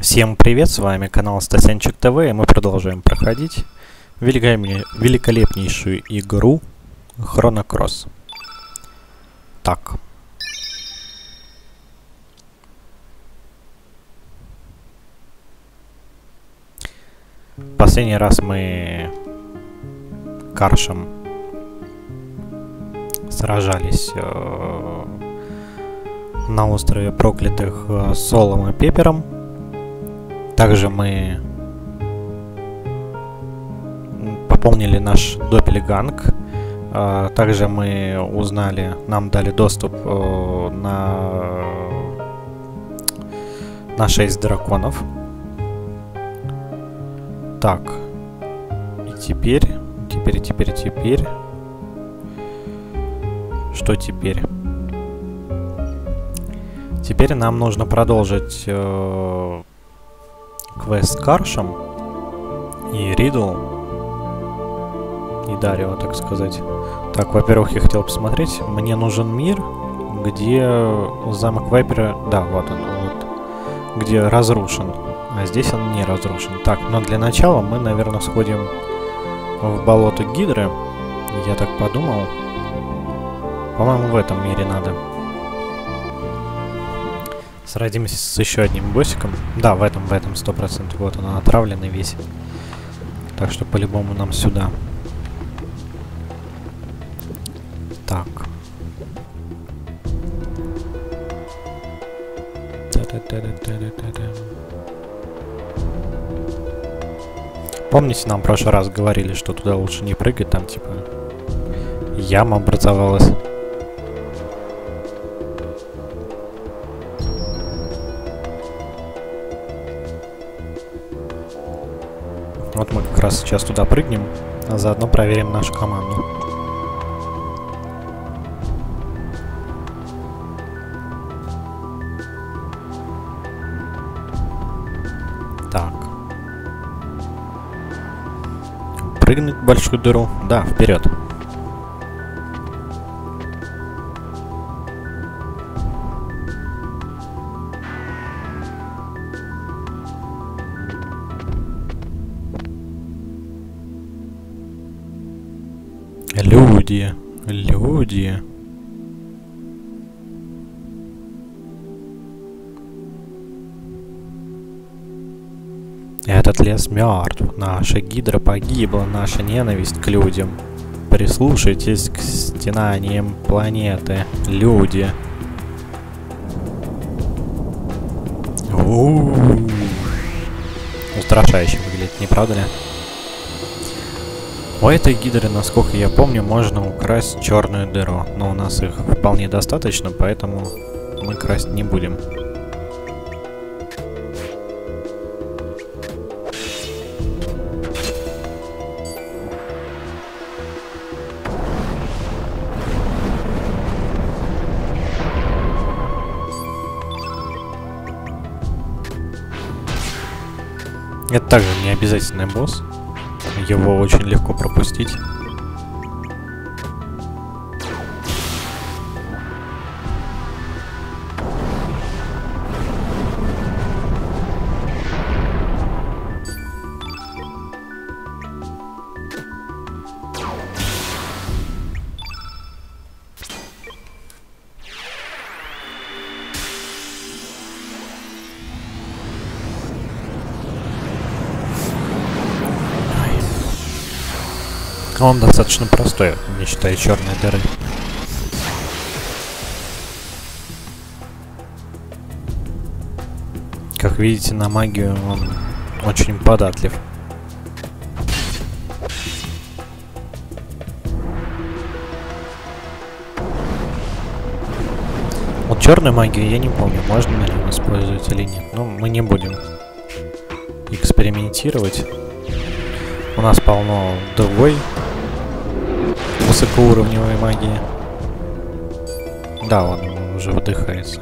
Всем привет, с вами канал Стасенчик ТВ, и мы продолжаем проходить великолепнейшую игру Chrono Cross. Так. Последний раз мы Каршем сражались на острове Проклятых Солом и Пепером. Также мы пополнили наш Доппельганг. Также мы узнали, нам дали доступ на 6 драконов. Так. И теперь. Что теперь? Теперь нам нужно продолжить квест с Каршем и Ридл, и Дарио, так сказать. Так, во-первых, я хотел посмотреть. Мне нужен мир, где замок Вайпера... Да, вот он, вот. Где разрушен. А здесь он не разрушен. Так, но для начала мы, наверное, сходим в болото Гидры. Я так подумал. По-моему, в этом мире надо. Сразимся с еще одним боссиком. Да, в этом 100%. Вот он отравленный весь. Так что по-любому нам сюда. Так. Помните, нам в прошлый раз говорили, что туда лучше не прыгать, там типа яма образовалась. Вот мы как раз сейчас туда прыгнем, а заодно проверим нашу команду. Так. Прыгнуть в большую дыру. Да, вперед. Люди. Этот лес мертв. Наша Гидра погибла. Наша ненависть к людям. Прислушайтесь к стенаниям планеты. Люди. Устрашающе выглядит, не правда ли? У этой гидры, насколько я помню, можно украсть черную дыру, но у нас их вполне достаточно, поэтому мы красть не будем. Это также не обязательный босс. Его очень легко пропустить. Он достаточно простой, не считая черной дыры. Как видите, на магию он очень податлив. Вот черную магию я не помню, можно ли ее использовать или нет. Но мы не будем экспериментировать. У нас полно другой высокоуровневой магии. Да, он уже выдыхается.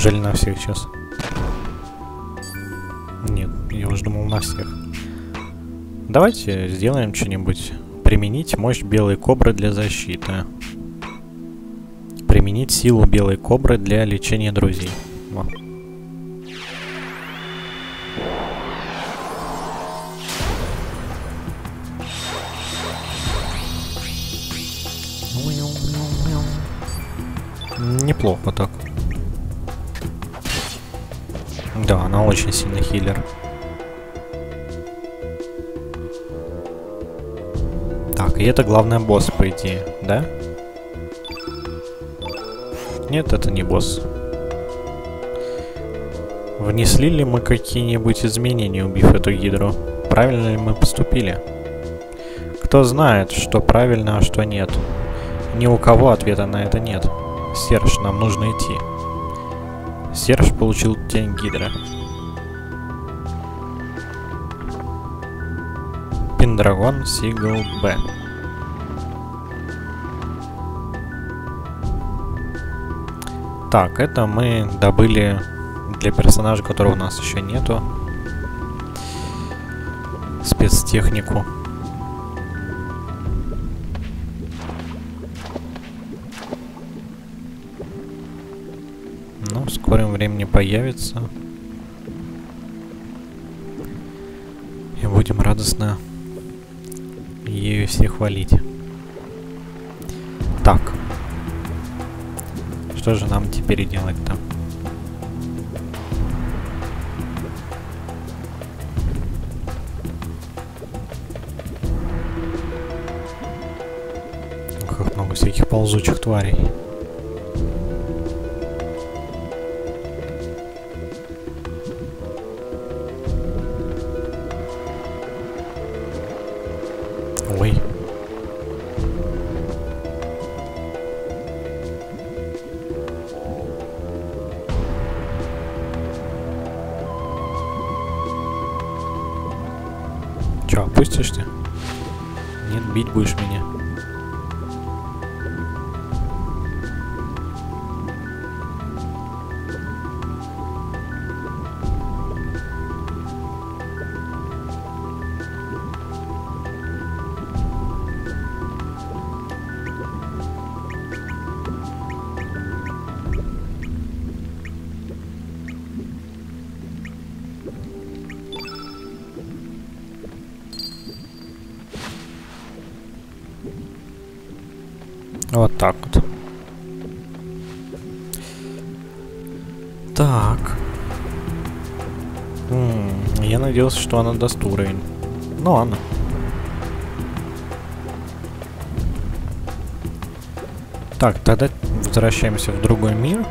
Неужели на всех сейчас? Нет, я уже думал на всех. Давайте сделаем что-нибудь. Применить мощь Белой Кобры для защиты. Применить силу Белой Кобры для лечения друзей. Во. Неплохо так. Да, она очень сильный хилер. Так, и это главный босс, по идее, да? Нет, это не босс. Внесли ли мы какие-нибудь изменения, убив эту гидру? Правильно ли мы поступили? Кто знает, что правильно, а что нет? Ни у кого ответа на это нет. Серж, нам нужно идти. Серж получил тень Гидры. Пендрагон Сигил Б. Так, это мы добыли для персонажа, которого у нас еще нету. Спецтехнику. В скором времени появится. И будем радостно ею все хвалить. Так. Что же нам теперь делать-то? Как много всяких ползучих тварей. Опустишься? Нет, бить будешь меня. Вот так вот. Так. Я надеялся, что она даст уровень. Ну ладно. Так, тогда возвращаемся в другой мир.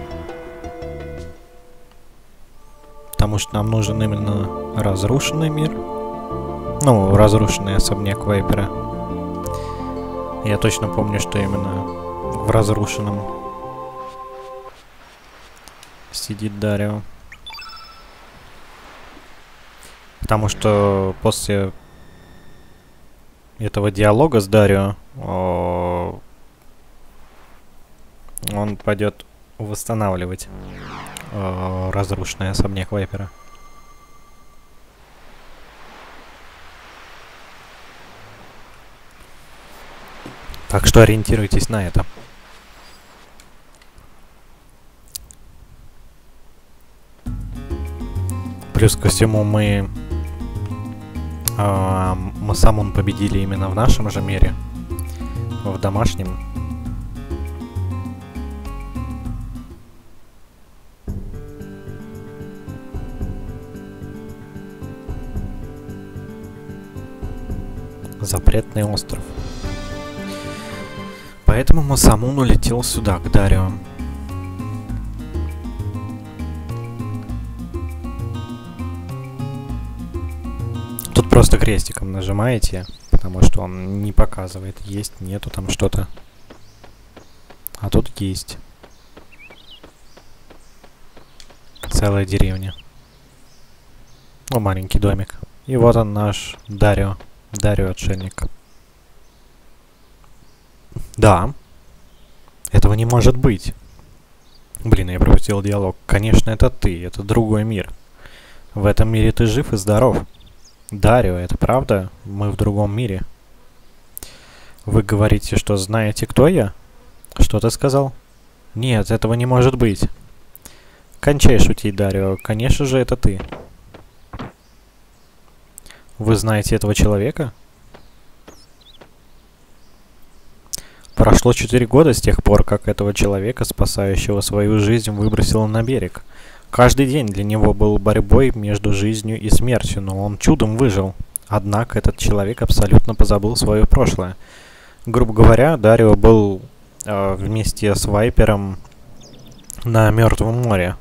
Потому что нам нужен именно разрушенный мир. Ну, разрушенный особняк Вайпера. Я точно помню, что именно в разрушенном сидит Дарио. Потому что после этого диалога с Дарио он пойдет восстанавливать разрушенный особняк Вайпера. Так что ориентируйтесь на это. Плюс ко всему мы Масамун победили именно в нашем же мире, в домашнем. Запретный остров. Поэтому Масамун улетел сюда, к Дарио. Тут просто крестиком нажимаете, потому что он не показывает, есть, нету там что-то. А тут есть. Целая деревня. Ну, маленький домик. И вот он наш Дарио. Дарио-отшельник. Да, этого не может быть. Блин, я пропустил диалог. Конечно, это ты, это другой мир. В этом мире ты жив и здоров. Дарио, это правда? Мы в другом мире. Вы говорите, что знаете, кто я? Что ты сказал? Нет, этого не может быть. Кончай шутить, Дарио. Конечно же, это ты. Вы знаете этого человека? Прошло 4 года с тех пор, как этого человека, спасающего свою жизнь, выбросило на берег. Каждый день для него был борьбой между жизнью и смертью, но он чудом выжил. Однако этот человек абсолютно позабыл свое прошлое. Грубо говоря, Дарио был вместе с Вайпером на Мертвом море.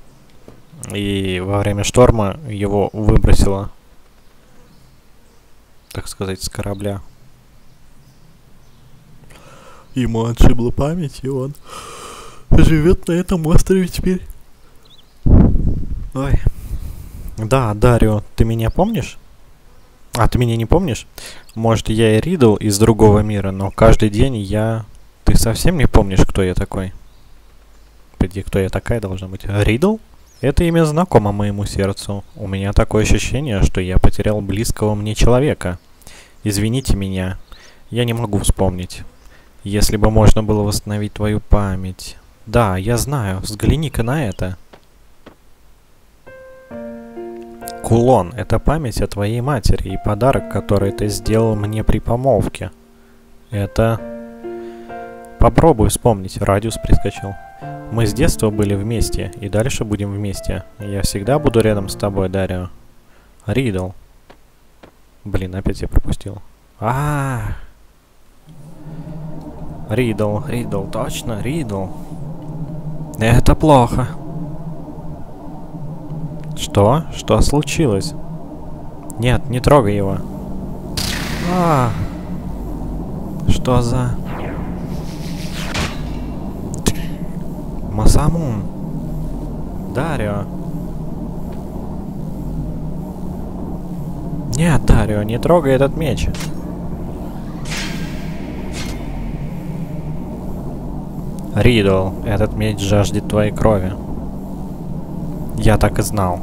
И во время шторма его выбросило, так сказать, с корабля. Ему отшибла память, и он живет на этом острове теперь. Ой. Да, Дарио, ты меня помнишь? А, ты меня не помнишь? Может, я и Ридл из другого мира, но каждый день я... Ты совсем не помнишь, кто я такой? Пойди, кто я такая должна быть? Ридл? Это имя знакомо моему сердцу. У меня такое ощущение, что я потерял близкого мне человека. Извините меня, я не могу вспомнить. Если бы можно было восстановить твою память. Да, я знаю, взгляни-ка на это. Кулон — это память о твоей матери и подарок, который ты сделал мне при помолвке. Это... Попробуй вспомнить, радиус прискочил. Мы с детства были вместе, и дальше будем вместе. Я всегда буду рядом с тобой, Дарио. Ридл. Блин, опять я пропустил. Ридл, Ридл, точно, Ридл. Это плохо. Что? Что случилось? Нет, не трогай его. Что за... Масамун. Дарио. Нет, Дарио, не трогай этот меч. Ридл, этот меч жаждет твоей крови. Я так и знал.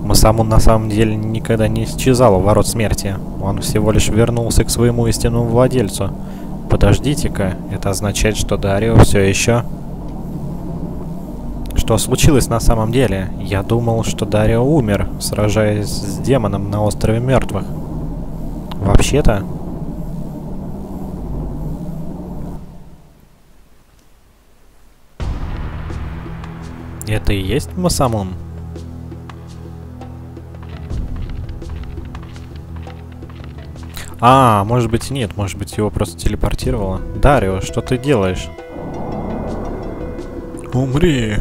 Масамун на самом деле никогда не исчезал у ворот смерти. Он всего лишь вернулся к своему истинному владельцу. Подождите-ка, это означает, что Дарио все еще... Что случилось на самом деле? Я думал, что Дарио умер, сражаясь с демоном на острове мертвых. Вообще-то... Это и есть Масамун? А, может быть, нет, может быть, его просто телепортировало. Дарио, что ты делаешь? Умри!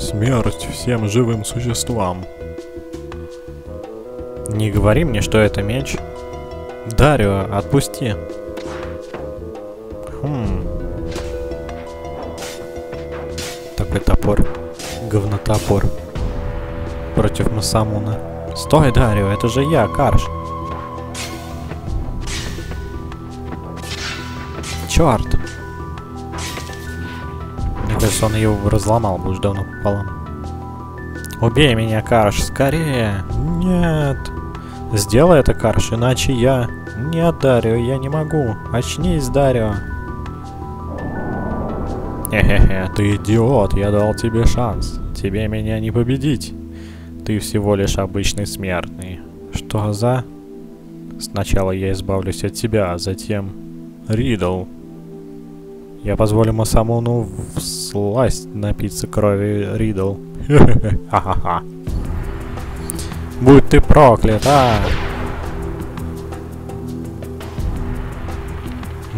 Смерть всем живым существам. Не говори мне, что это меч. Дарио, отпусти. Такой топор. Говнотопор. Против Масамуна. Стой, Дарио, это же я, Карш. Чёрт. Мне кажется, он его разломал бы уж давно пополам. Убей меня, Карш, скорее. Нет. Сделай это, Карш, иначе я... Нет, Дарио, я не могу. Очнись, Дарио. Хе-хе-хе, ты идиот, я дал тебе шанс. Тебе меня не победить. Ты всего лишь обычный смертный. Что за... Сначала я избавлюсь от тебя, а затем... Ридл. Я позволю Масамуну всласть напиться крови Ридл. Ха-ха-ха. Будь ты проклят, а!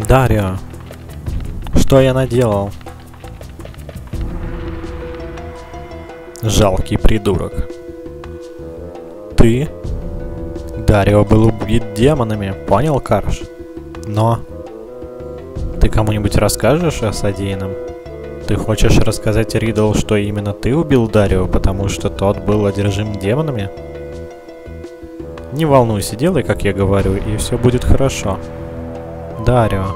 Дарио. Что я наделал? Жалкий придурок. Ты? Дарио был убит демонами, понял, Карш? Но... Ты кому-нибудь расскажешь о содеянном? Ты хочешь рассказать Ридл, что именно ты убил Дарио, потому что тот был одержим демонами? Не волнуйся, делай, как я говорю, и все будет хорошо. Дарио.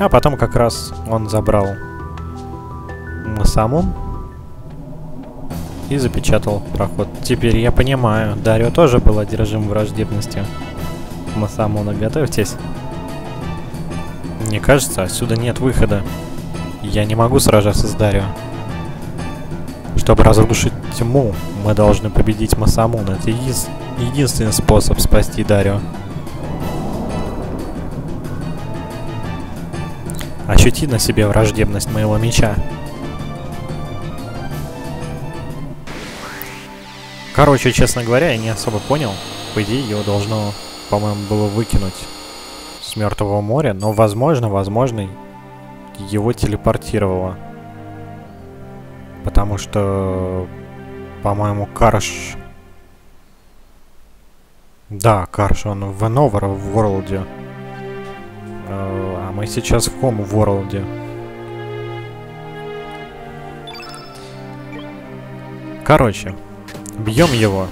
А потом как раз он забрал Масамун и запечатал проход. Теперь я понимаю, Дарио тоже был одержим враждебностью Масамуна. Готовьтесь. Мне кажется, отсюда нет выхода. Я не могу сражаться с Дарио. Чтобы разрушить тьму, мы должны победить Масамуна. Это единственный способ спасти Дарио. Ощути на себе враждебность моего меча. Короче, честно говоря, я не особо понял. По идее, его должно, по-моему, было выкинуть с Мертвого моря, но, возможно, его телепортировало. Потому что, по-моему, Karsh... Да, Karsh, он в Новом Ворлде. А мы сейчас в Ком Ворлде. Короче, бьем его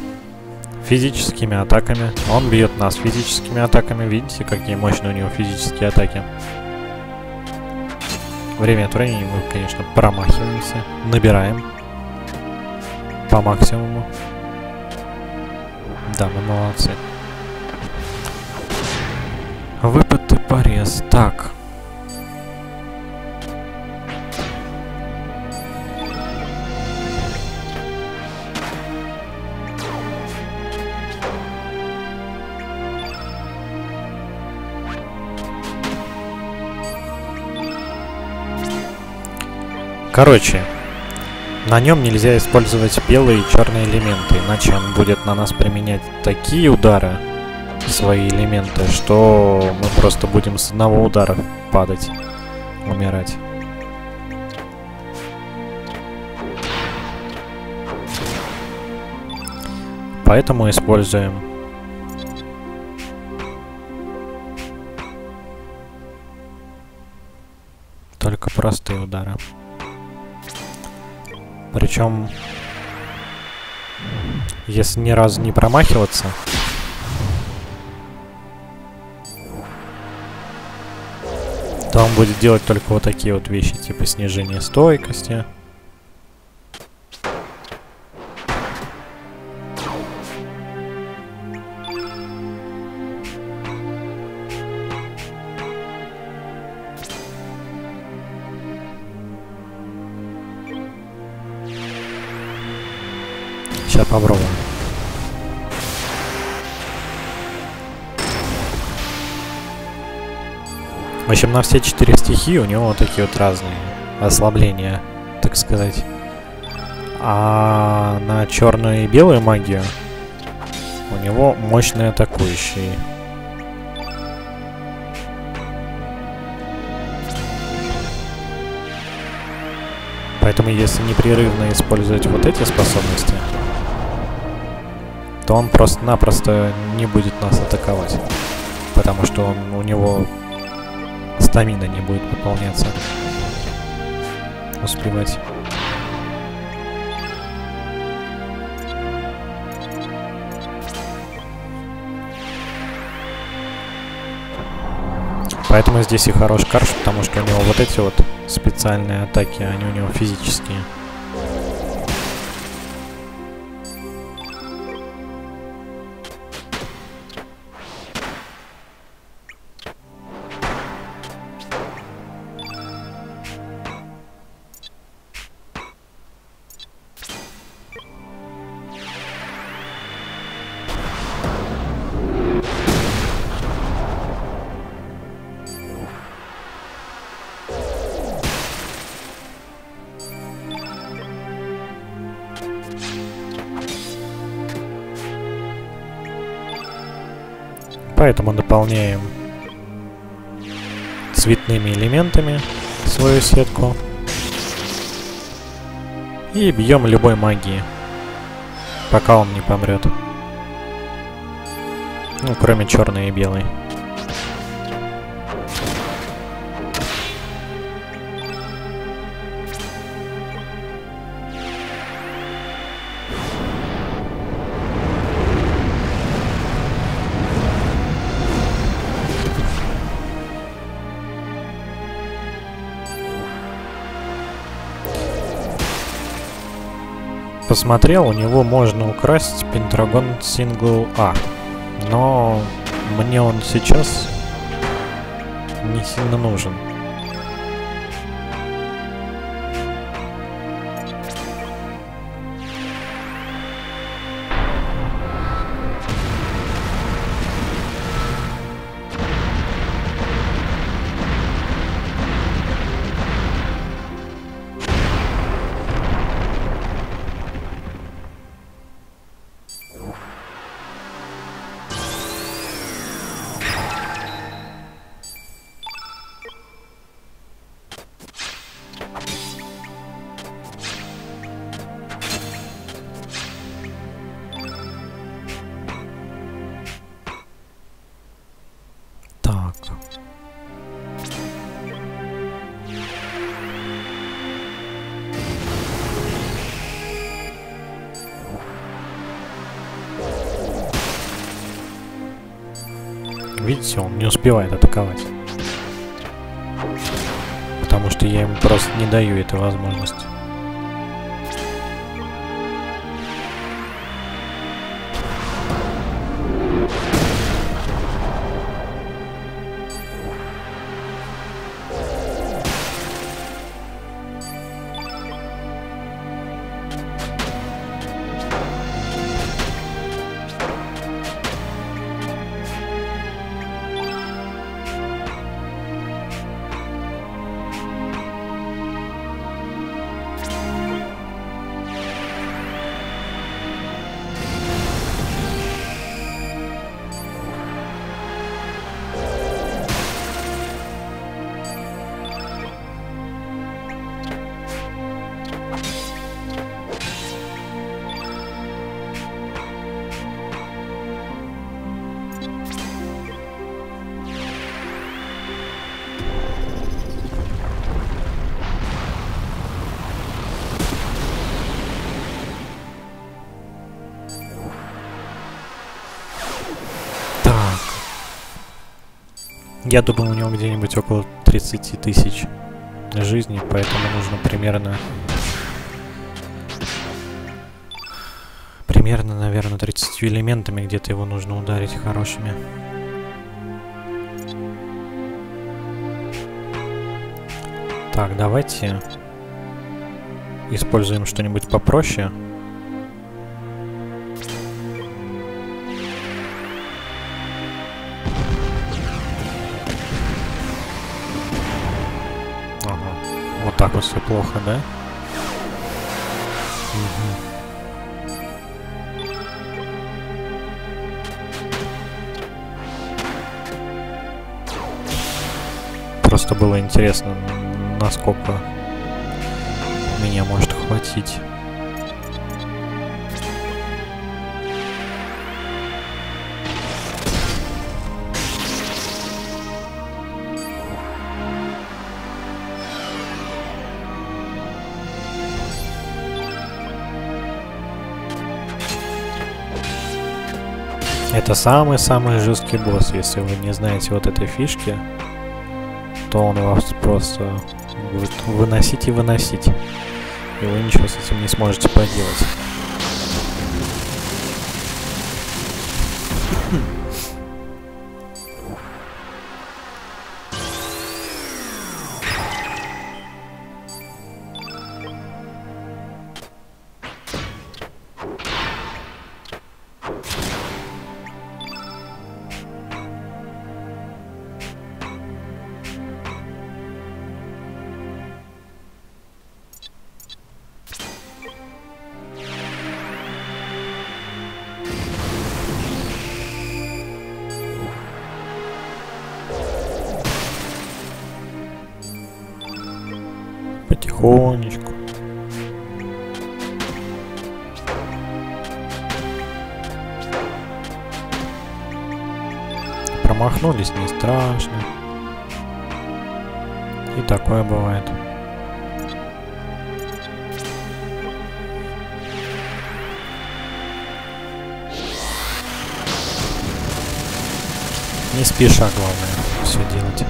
физическими атаками. Он бьет нас физическими атаками. Видите, какие мощные у него физические атаки. Время от времени мы, конечно, промахиваемся. Набираем. По максимуму. Да, мы молодцы. Выпад и порез. Так. Короче, на нем нельзя использовать белые и черные элементы, иначе он будет на нас применять такие удары, свои элементы, что мы просто будем с одного удара падать, умирать. Поэтому используем только простые удары. Причем, если ни разу не промахиваться, то он будет делать только вот такие вот вещи, типа снижение стойкости. Сейчас попробуем. В общем, на все 4 стихии у него вот такие вот разные ослабления, так сказать. А на черную и белую магию у него мощные атакующие. Поэтому если непрерывно использовать вот эти способности, то он просто-напросто не будет нас атаковать, потому что у него стамина не будет пополняться, успевать. Поэтому здесь и хорош Karsh, потому что у него вот эти вот специальные атаки, они у него физические. Поэтому дополняем цветными элементами свою сетку и бьем любой магией, пока он не помрет. Ну, кроме черной и белой. посмотрел, у него можно украсть Пентагон Сингл А. Но мне он сейчас не сильно нужен. Видите, он не успевает атаковать, потому что я ему просто не даю этой возможности. Я думаю, у него где-нибудь около 30 тысяч жизней, поэтому нужно примерно, наверное, 30 элементами где-то его нужно ударить хорошими. Так, давайте используем что-нибудь попроще. Так вот все плохо, да? Угу. Просто было интересно, насколько меня может хватить. Это самый-самый жесткий босс. Если вы не знаете вот этой фишки, то он вас просто будет выносить и выносить. И вы ничего с этим не сможете поделать. Потихонечку. Промахнулись, не страшно. И такое бывает. Не спеша, главное, все делать.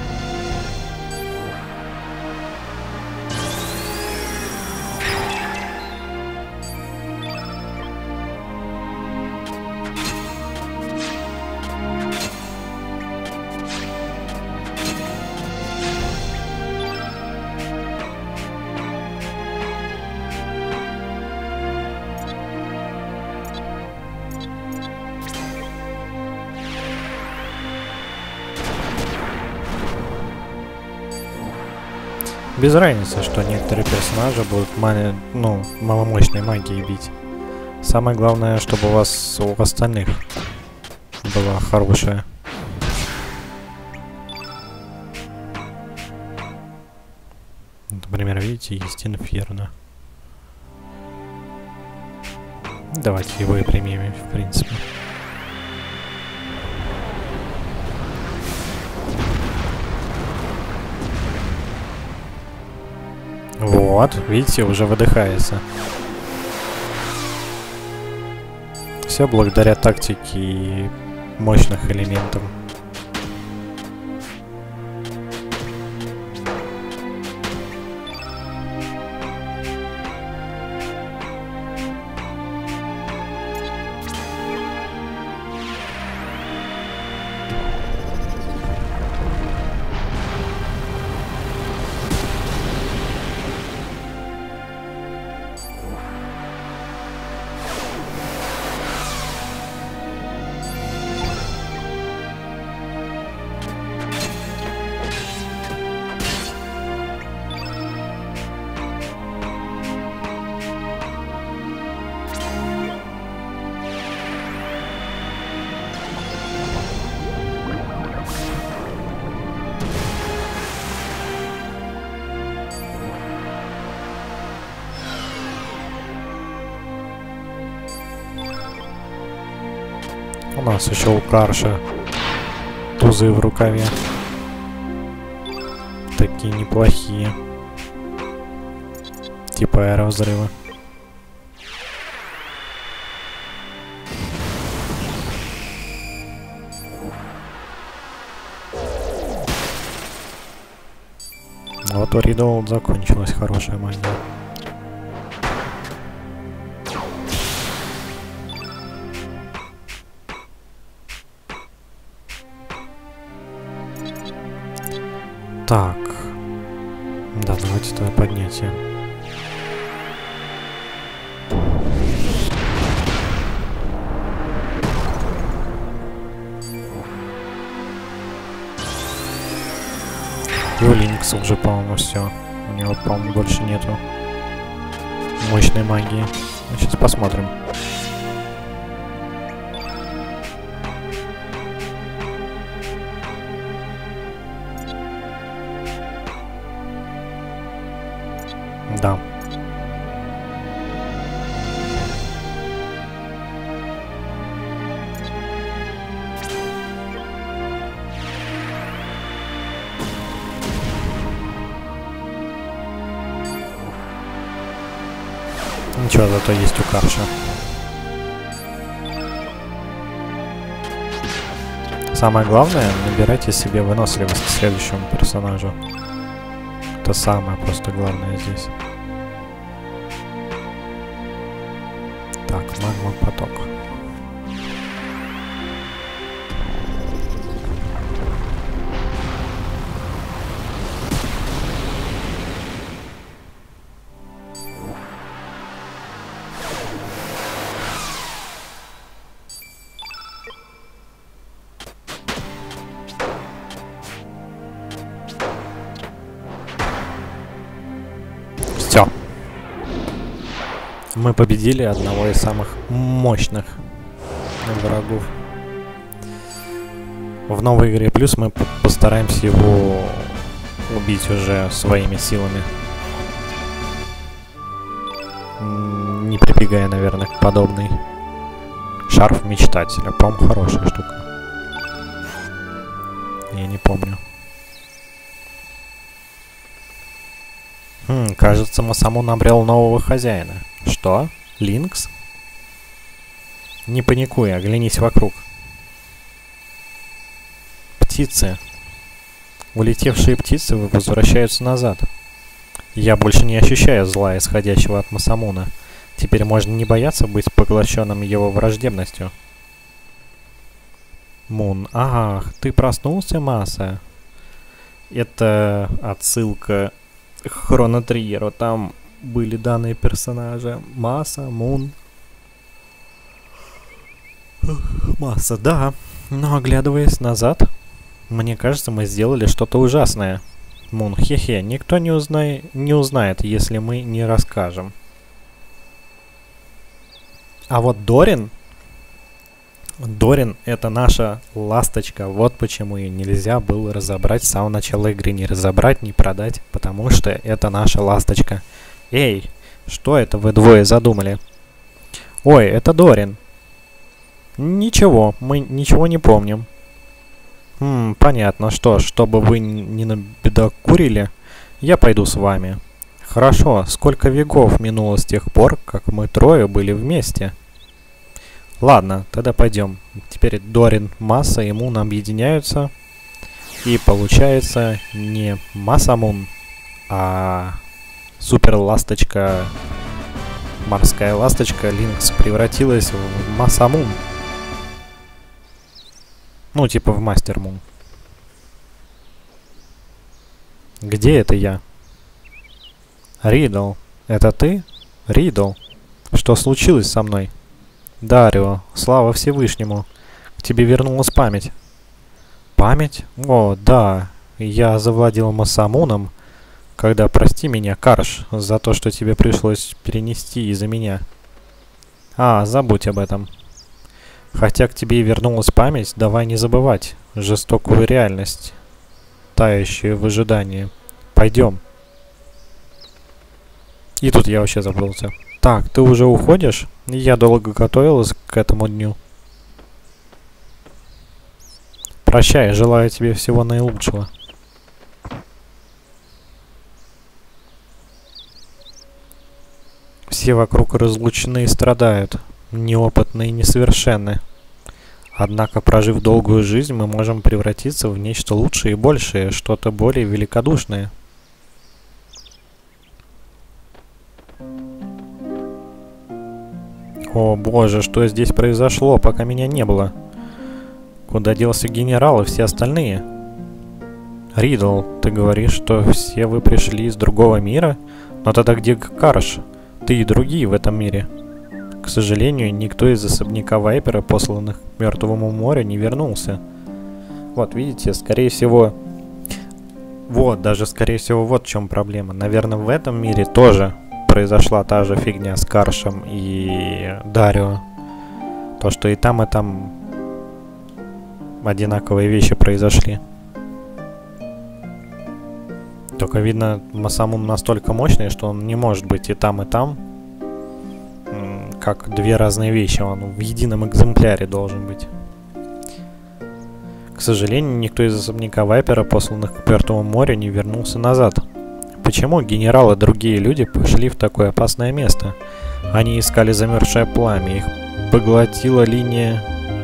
Без разницы, что некоторые персонажи будут маломощной магией бить. Самое главное, чтобы у вас, у остальных была хорошая. Например, видите, есть Инферно. Давайте его и примем, в принципе. Вот, видите, уже выдыхается. Все благодаря тактике и мощных элементам. У нас еще у Карша тузы в рукаве. Такие неплохие. Типа аэровзрыва. Вот у Ридл закончилась хорошая магия. Так, да, давайте тогда поднятие. И у Линкса уже, по-моему, все. У него, по-моему, больше нету мощной магии. Сейчас посмотрим. Да. Ничего, зато есть у Карша. Самое главное, набирайте себе выносливость к следующему персонажу. Это самое просто главное здесь. Так, магма поток. Мы победили одного из самых мощных врагов. В новой игре плюс мы постараемся его убить уже своими силами. Не прибегая, наверное, к подобной. Шарф мечтателя. По-моему, хорошая штука. Я не помню. Кажется, Масамун обрел нового хозяина. Что? Линкс? Не паникуй, оглянись вокруг. Птицы. Улетевшие птицы возвращаются назад. Я больше не ощущаю зла, исходящего от Масамуна. Теперь можно не бояться быть поглощенным его враждебностью. Мун. Ах, ты проснулся, Маса? Это отсылка к Хронотриеру. Там были данные персонажа. Масамун. Маса, да. Но оглядываясь назад, мне кажется, мы сделали что-то ужасное. Мун, хе-хе, никто не узнает, если мы не расскажем. А вот Дорин... Дорин это наша ласточка, вот почему ее нельзя было разобрать с самого начала игры. Не разобрать, не продать, потому что это наша ласточка. Эй, что это вы двое задумали? Ой, это Дорин. Ничего, мы ничего не помним. Понятно, что ж, чтобы вы не набедокурили, я пойду с вами. Хорошо, сколько веков минуло с тех пор, как мы трое были вместе? Ладно, тогда пойдем. Теперь Дорин, Маса и Мун объединяются. И получается не Масамун, а супер ласточка, морская ласточка Линкс превратилась в Масамун. Ну, типа в Мастермун. Где это я? Ридл, это ты? Ридл, что случилось со мной? Дарио, слава Всевышнему, к тебе вернулась память. Память? О, да, я завладел Масамуном, когда, прости меня, Карш, за то, что тебе пришлось перенести из-за меня. А, забудь об этом. Хотя к тебе и вернулась память, давай не забывать жестокую реальность, тающую в ожидании. Пойдем. И тут я вообще забылся. Так, ты уже уходишь? Я долго готовилась к этому дню. Прощай, желаю тебе всего наилучшего. Все вокруг разлучены и страдают, неопытны и несовершенны. Однако, прожив долгую жизнь, мы можем превратиться в нечто лучшее и большее, что-то более великодушное. О боже, что здесь произошло, пока меня не было? Куда делся генерал и все остальные? Ридл, ты говоришь, что все вы пришли из другого мира? Но тогда где Карш? Ты и другие в этом мире. К сожалению, никто из особняка Вайпера, посланных к Мертвому морю, не вернулся. Вот, видите, скорее всего... Вот, даже скорее всего, вот в чем проблема. Наверное, в этом мире тоже... произошла та же фигня с Каршем и Дарио. То, что и там одинаковые вещи произошли. Только видно, Масамун настолько мощный, что он не может быть и там, как две разные вещи. Он в едином экземпляре должен быть. К сожалению, никто из особняка Вайпера, посланных к Мертвому морю, не вернулся назад. Почему генералы и другие люди пошли в такое опасное место? Они искали замерзшее пламя, их поглотила линия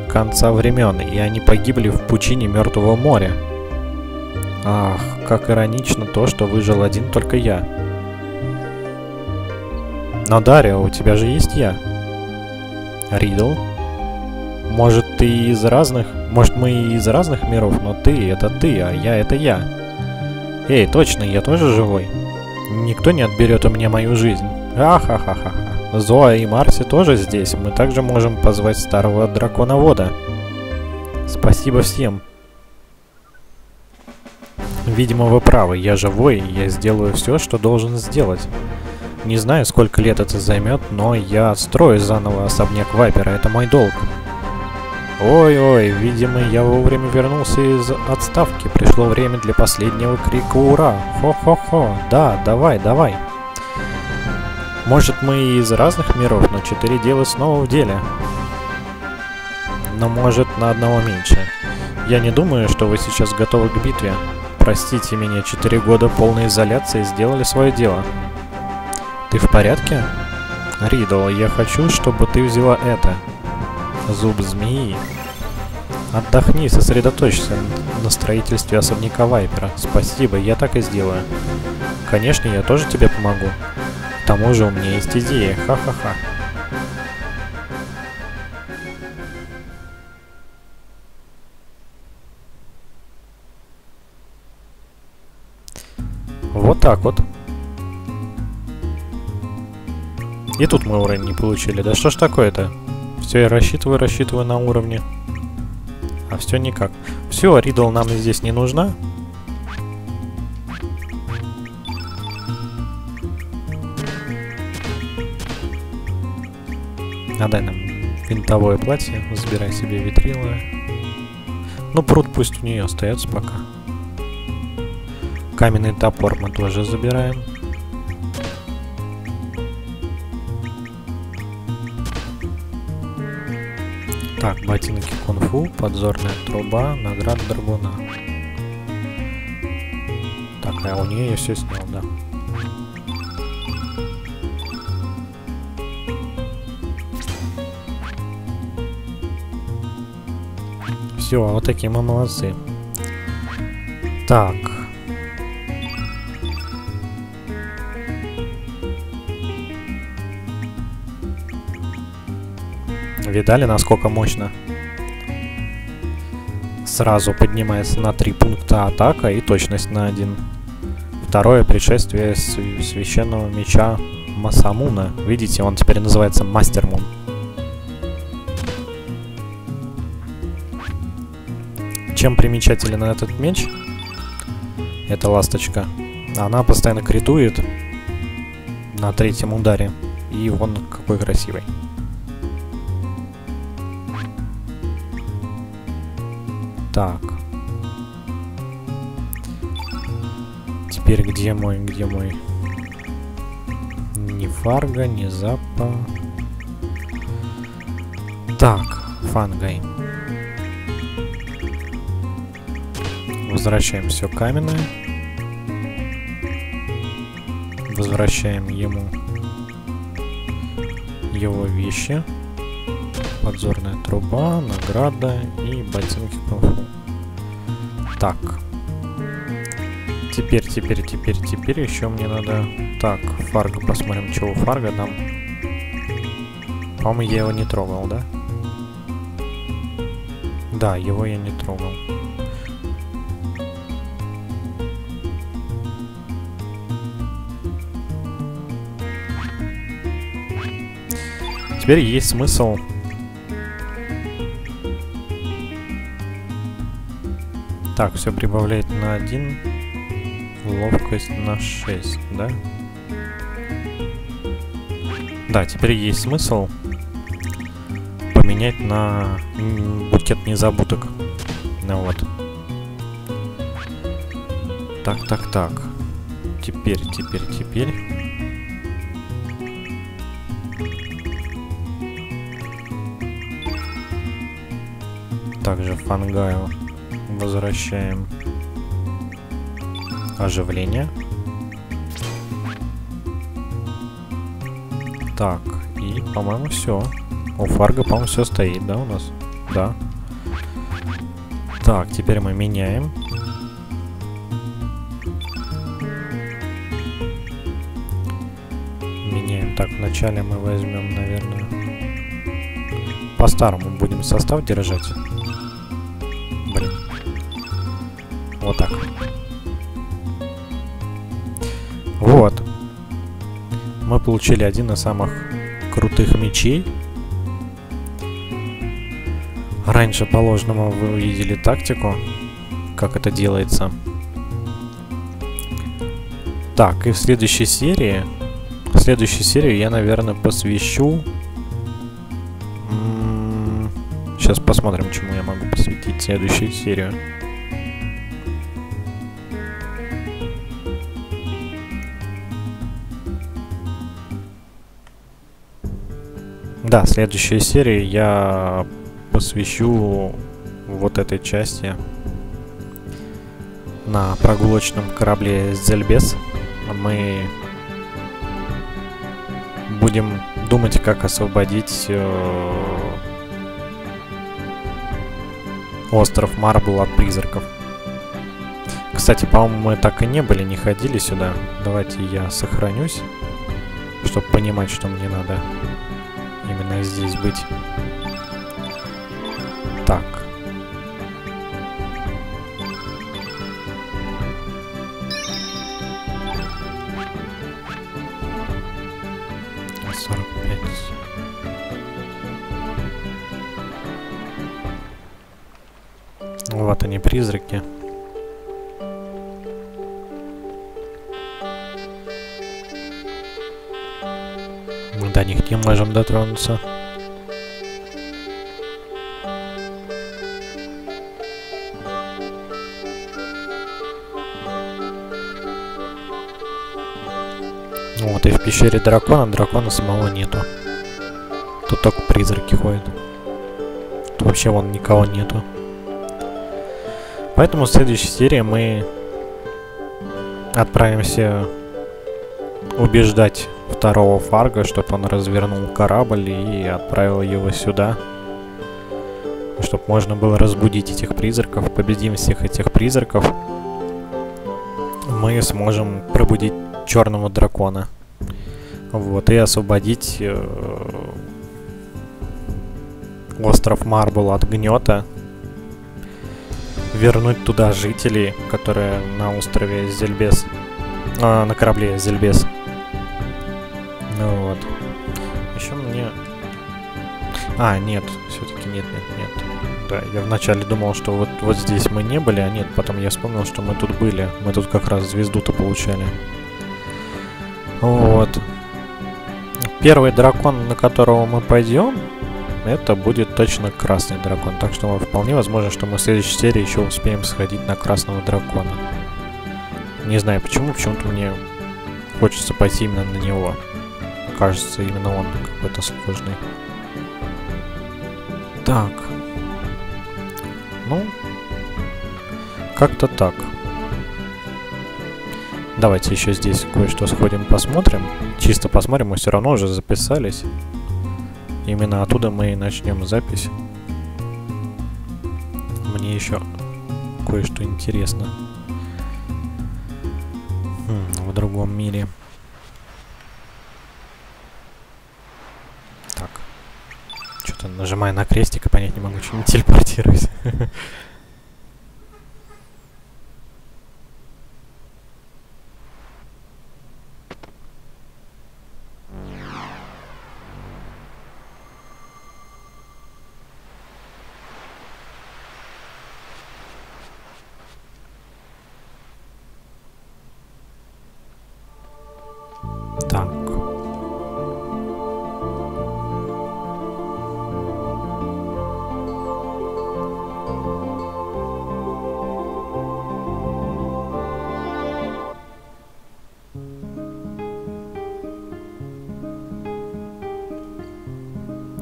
конца времен, и они погибли в пучине Мертвого моря. Ах, как иронично то, что выжил один только я. Но, Дарио, у тебя же есть я. Ридл? Может, ты из разных... Может, мы и из разных миров, но ты, а я — это я. Эй, точно, я тоже живой. Никто не отберет у меня мою жизнь. Ахахахаха. Зоа и Марси тоже здесь. Мы также можем позвать старого драконовода. Спасибо всем. Видимо, вы правы. Я живой, я сделаю все, что должен сделать. Не знаю, сколько лет это займет, но я отстрою заново особняк Вайпера. Это мой долг. Ой-ой, видимо, я вовремя вернулся из отставки. Пришло время для последнего крика «Ура!» Хо-хо-хо, да, давай. Может, мы и из разных миров, но 4 дела снова в деле. Но может, на одного меньше. Я не думаю, что вы сейчас готовы к битве. Простите меня, 4 года полной изоляции сделали свое дело. Ты в порядке? Ридл, я хочу, чтобы ты взяла это. Зуб змеи. Отдохни, сосредоточься на строительстве особняка Вайпера. Спасибо, я так и сделаю. Конечно, я тоже тебе помогу. К тому же у меня есть идея. Ха-ха-ха. Вот так вот. И тут мы уровень не получили. Да что ж такое-то? Все, я рассчитываю на уровне. А все никак. Все, Ридл нам здесь не нужна. А дай нам винтовое платье, забирай себе витрила. Ну, пруд пусть у нее остается пока. Каменный топор мы тоже забираем. Так, ботинки кунг-фу, подзорная труба, награда драгуна. Так, а у нее я все снял, да. Все, вот такие мы молодцы. Так. Видали, насколько мощно? Сразу поднимается на 3 пункта атака и точность на 1. Второе пришествие священного меча Масамуна. Видите, он теперь называется Мастермун. Чем примечателен этот меч? Это ласточка. Она постоянно критует на 3-м ударе. И вон какой красивый. Так. Теперь где мой, Ни фарга, ни запа. Так, фангай. Возвращаем все каменное. Возвращаем ему его вещи. Подзорная труба, награда и ботинки кунг-фу. Так. Теперь еще мне надо... Так, фарго, посмотрим, чего фарго там. По-моему, я его не трогал, да? Да, его я не трогал. Теперь есть смысл... Так, все прибавляет на 1, ловкость на 6, да? Да, теперь есть смысл поменять на букет незабудок. Ну вот. Так. Теперь. Также фангаю. Возвращаем оживление. Так, и, по-моему, все. У фарго, по-моему, все стоит, да, у нас? Да. Так, теперь мы меняем. Так, вначале мы возьмем, наверное, по-старому будем состав держать. Вот так. Вот. Мы получили один из самых крутых мечей. Раньше положенному вы увидели тактику, как это делается. Так, и в следующей серии... я, наверное, посвящу... Сейчас посмотрим, чему я могу посвятить следующую серию. Да, следующую серию я посвящу вот этой части на прогулочном корабле Зельбесс. Мы будем думать, как освободить остров Марбл от призраков. Кстати, по-моему, мы так и не были, не ходили сюда. Давайте я сохранюсь, чтобы понимать, что мне надо. Именно здесь быть. Так. Вот они, призраки. До них не можем дотронуться. Вот, и в пещере дракона самого нету. Тут только призраки ходят. Тут вообще вон никого нету. Поэтому в следующей серии мы отправимся убеждать второго Фарго, чтобы он развернул корабль и отправил его сюда. Чтобы можно было разбудить этих призраков. Победим всех этих призраков. Мы сможем пробудить черного дракона. Вот, и освободить остров Марбл от гнета. Вернуть туда жителей, которые на острове Зельбесс. На корабле Азельбес. Ну вот. Еще мне... А, нет. Все-таки нет. Да, я вначале думал, что вот здесь мы не были, а нет, потом я вспомнил, что мы тут были. Мы тут как раз звезду-то получали. Вот. Первый дракон, на которого мы пойдем, это будет точно красный дракон. Так что вполне возможно, что мы в следующей серии еще успеем сходить на красного дракона. Не знаю почему, почему-то мне хочется пойти именно на него. Кажется, именно он какой-то сложный. Так. Ну, как-то так. Давайте еще здесь кое-что сходим, посмотрим. Чисто посмотрим, мы все равно уже записались. Именно оттуда мы и начнем запись. Мне еще кое-что интересно. В другом мире. Так. Что-то нажимаю на крестик и понять не могу, что не телепортируюсь.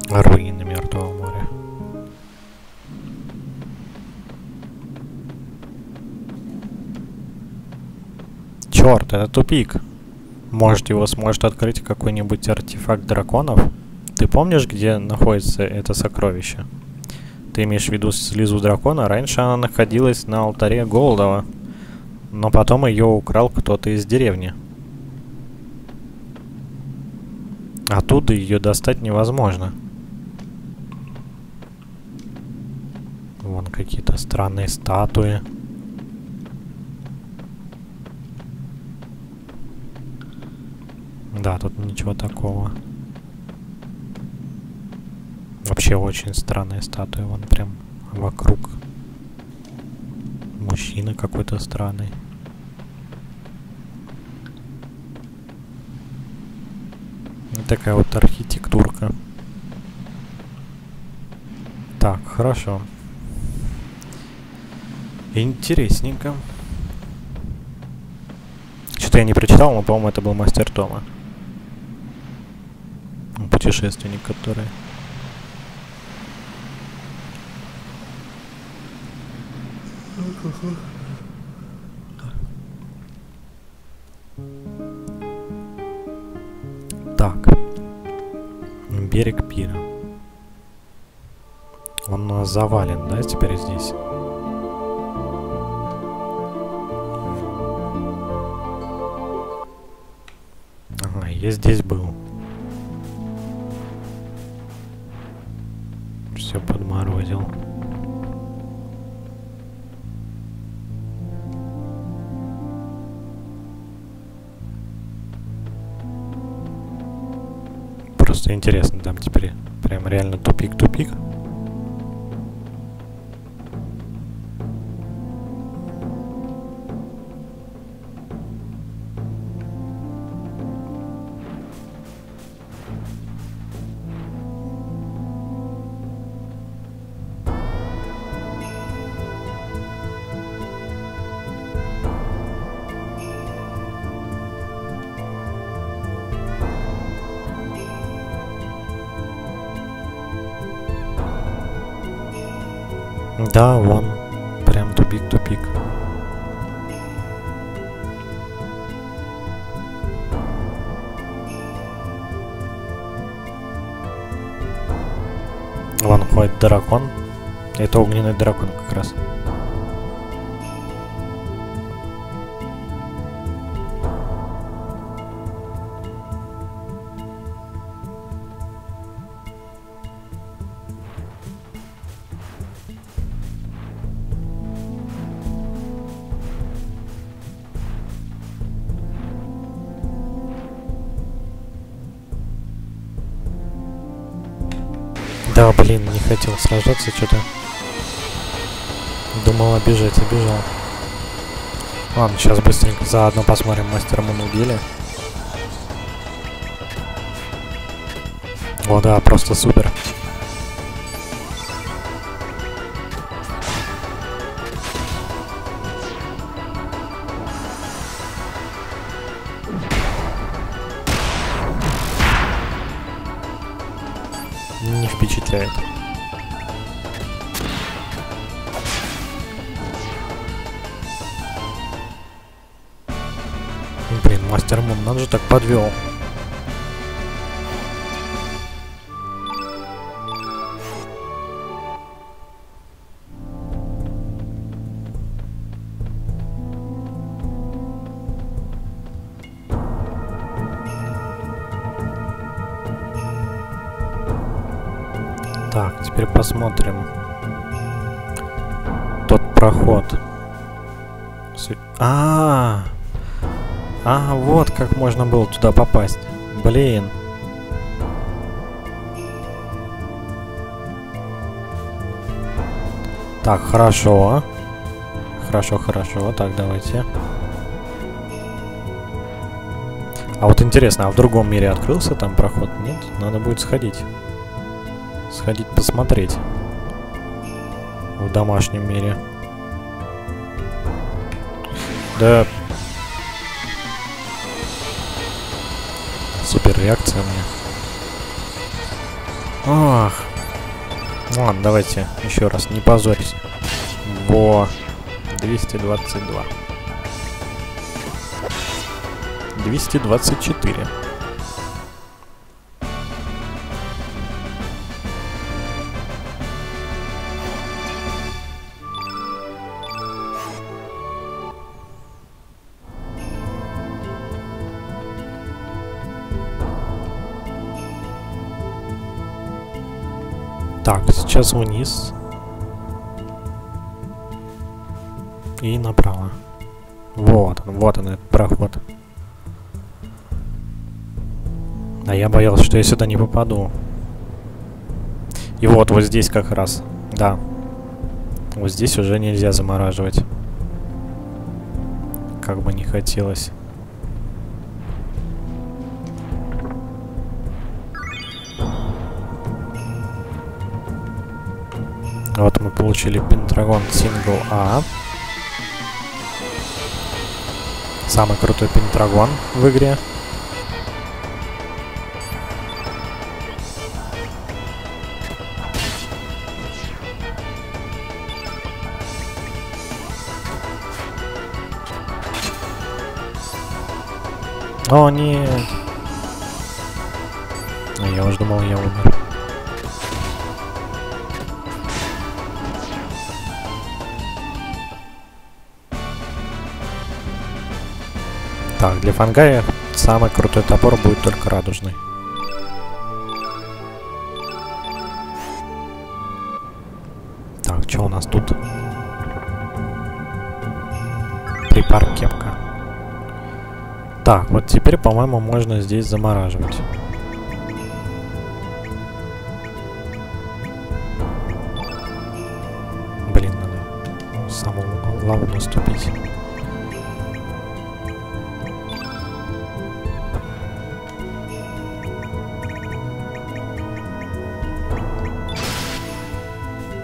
Руины Мертвого моря. Черт, это тупик. Может, его сможет открыть какой-нибудь артефакт драконов? Ты помнишь, где находится это сокровище? Ты имеешь в виду слизу дракона? Раньше она находилась на алтаре Голдова, но потом ее украл кто-то из деревни. Оттуда ее достать невозможно. Вон какие-то странные статуи. Да, тут ничего такого. Вообще очень странные статуи. Вон прям вокруг. Мужчина какой-то странный. Такая вот архитектурка. Так, хорошо. Интересненько. Что-то я не прочитал, но, по-моему, это был Мастер Тома. Путешественник, который... Берег пира. Он завален, да, теперь здесь? Ага, я здесь был. Все подморозил. Просто интересно, там теперь прям реально тупик-тупик. Да, вон. Прям тупик-тупик. Вон ходит дракон. Это огненный дракон как раз. Да, блин, не хотел сражаться, что-то думал обижать, обижал. Ладно, сейчас быстренько заодно посмотрим, Мастермуна убили. О да, просто супер. Не впечатляет. Блин, Мастермун, надо же так подвел. Так, теперь посмотрим тот проход. А, вот как можно было туда попасть. Блин. Так, хорошо. Хорошо, хорошо. Так, давайте. А вот интересно, а в другом мире открылся там проход? Нет? Надо будет сходить. Сходить посмотреть в домашнем мире. Да. Супер реакция у меня. Ах. Ладно, давайте еще раз. Не позорься. Во. 222. 224. Так, сейчас вниз и направо. Вот он этот проход. А я боялся, что я сюда не попаду. И вот здесь как раз, да. Вот здесь уже нельзя замораживать. Как бы не хотелось. Вот мы получили Пентагон Сингл А. Самый крутой Пентагон в игре. О, нет. Я уже думал, я умер. Так, для Фангая самый крутой топор будет только радужный. Так, что у нас тут? Припар кепка. Так, вот теперь, по-моему, можно здесь замораживать. Блин, надо самому главу наступить.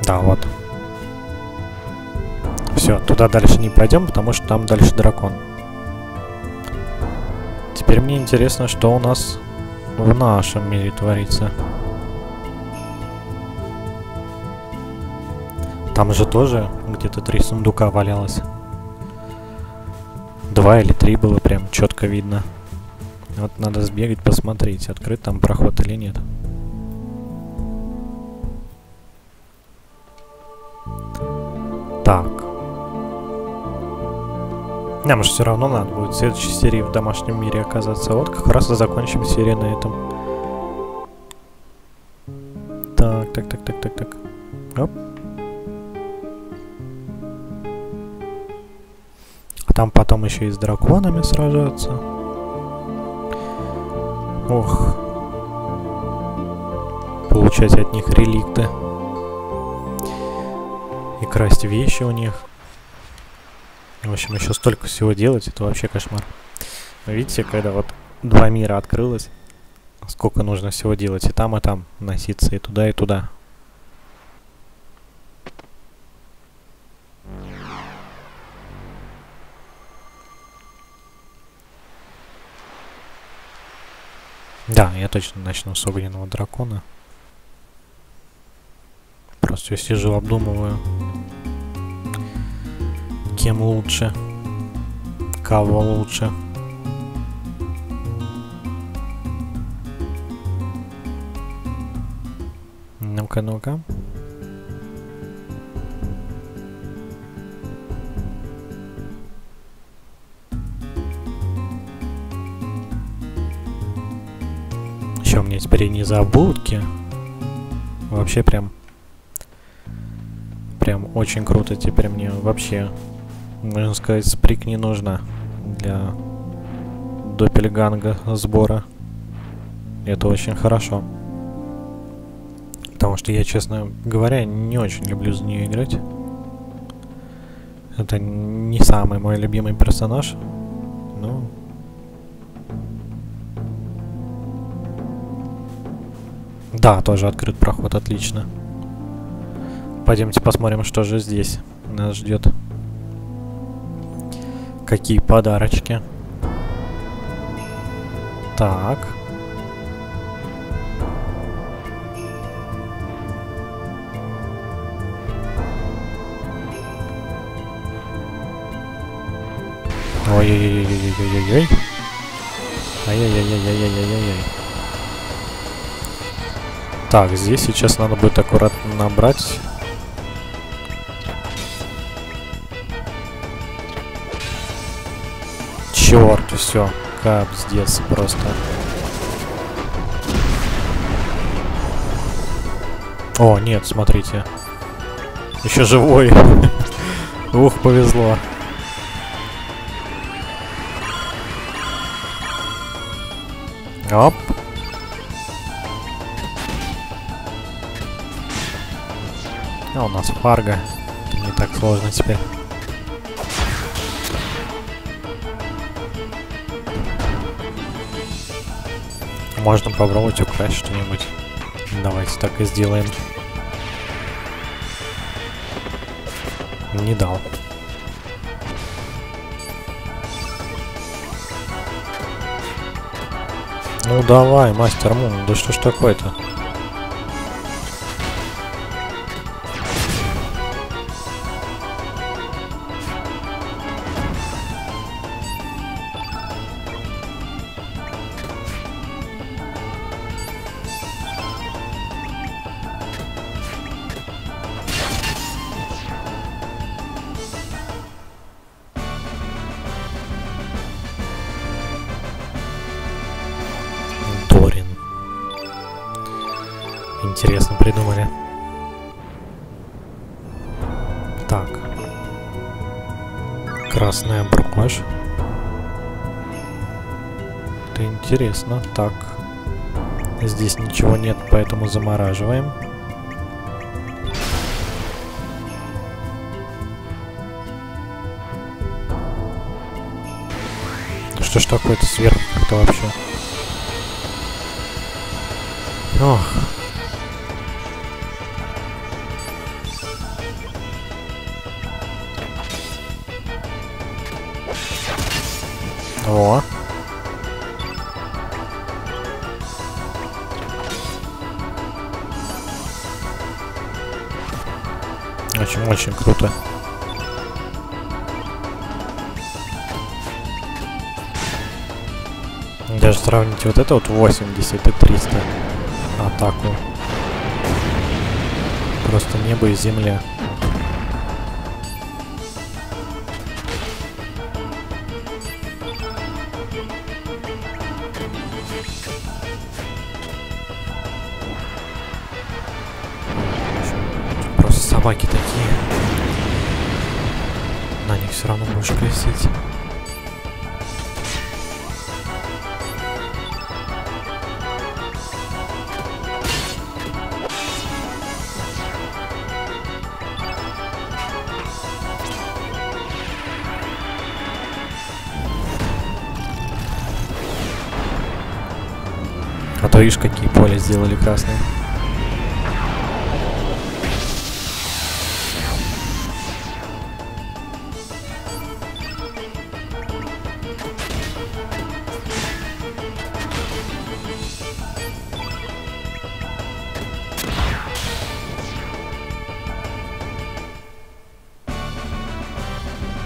Да, вот. Все, туда дальше не пойдем, потому что там дальше дракон. Теперь мне интересно, что у нас в нашем мире творится. Там же тоже где-то 3 сундука валялось. 2 или 3 было прям четко видно. Вот надо сбегать, посмотреть, открыт там проход или нет. Так. Нам же все равно надо будет в следующей серии в домашнем мире оказаться. Вот как раз и закончим серию на этом. Так. Оп. А там потом еще и с драконами сражаться. Ох. Получать от них реликты. И красть вещи у них. В общем, еще столько всего делать, это вообще кошмар. Видите, когда вот 2 мира открылось, сколько нужно всего делать. И там носиться, и туда, и туда. Да, я точно начну с огненного дракона. Просто я сижу, обдумываю, кем лучше, кого лучше. Ну-ка. Еще у меня теперь не заблудки. Вообще прям очень круто теперь мне вообще. Можно сказать, сприк не нужна для доппельганга сбора. Это очень хорошо. Потому что я, честно говоря, не очень люблю за нее играть. Это не самый мой любимый персонаж. Но... Да, тоже открыт проход, отлично. Пойдемте посмотрим, что же здесь нас ждет. Какие подарочки. Так. Ой-ой-ой-ой-ой-ой-ой-ой. Ай-яй-яй-яй-яй-яй-яй-яй. Так, здесь сейчас надо будет аккуратно набрать. Черт, все, капздец просто. О, нет, смотрите. Еще живой. Ух, повезло. Оп. А у нас фарго. Это не так сложно теперь. Можно попробовать украсть что-нибудь. Давайте так и сделаем. Не дал. Ну давай, Мастермун, да что ж такое-то? Интересно придумали. Так. Красная брошь. Это интересно. Так. Здесь ничего нет, поэтому замораживаем. Что ж такое-то сверху как-то вообще? Ох. О. Очень-очень круто. Даже сравнить вот это вот 80 и 300 атаку. Просто небо и земля. Просто собаки такие. На них все равно будешь крестить. Видишь, какие поля сделали красные.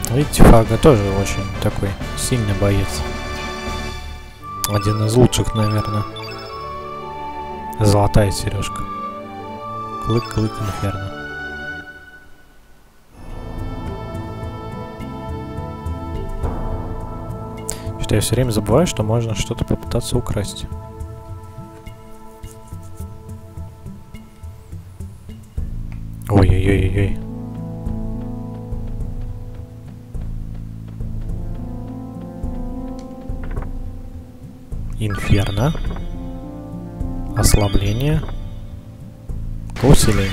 Видите, Фага тоже очень такой сильный боец. Один из лучших, наверное. Золотая сережка. Клык-клык инферно. Что-то я все время забываю, что можно что-то попытаться украсть. Ой-ой-ой-ой-ой. Инферно. Ослабление. Усиление.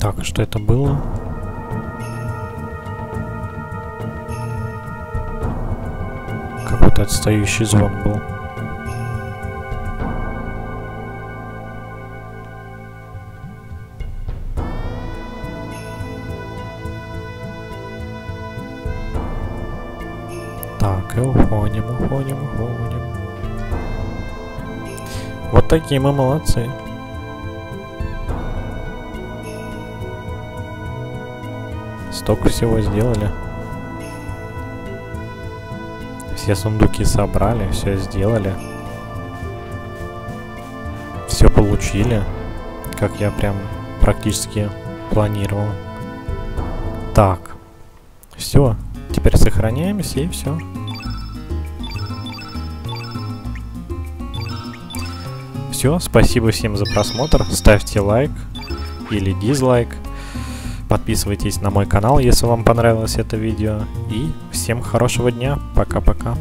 Так, что это было? Какой-то отстающий звон был. Так, и уходим, уходим, уходим. Вот такие мы молодцы. Столько всего сделали. Все сундуки собрали, все сделали. Все получили, как я прям практически планировал. Так. Все. Теперь сохраняемся и все. Все. Спасибо всем за просмотр. Ставьте лайк или дизлайк. Подписывайтесь на мой канал, если вам понравилось это видео. И всем хорошего дня. Пока-пока.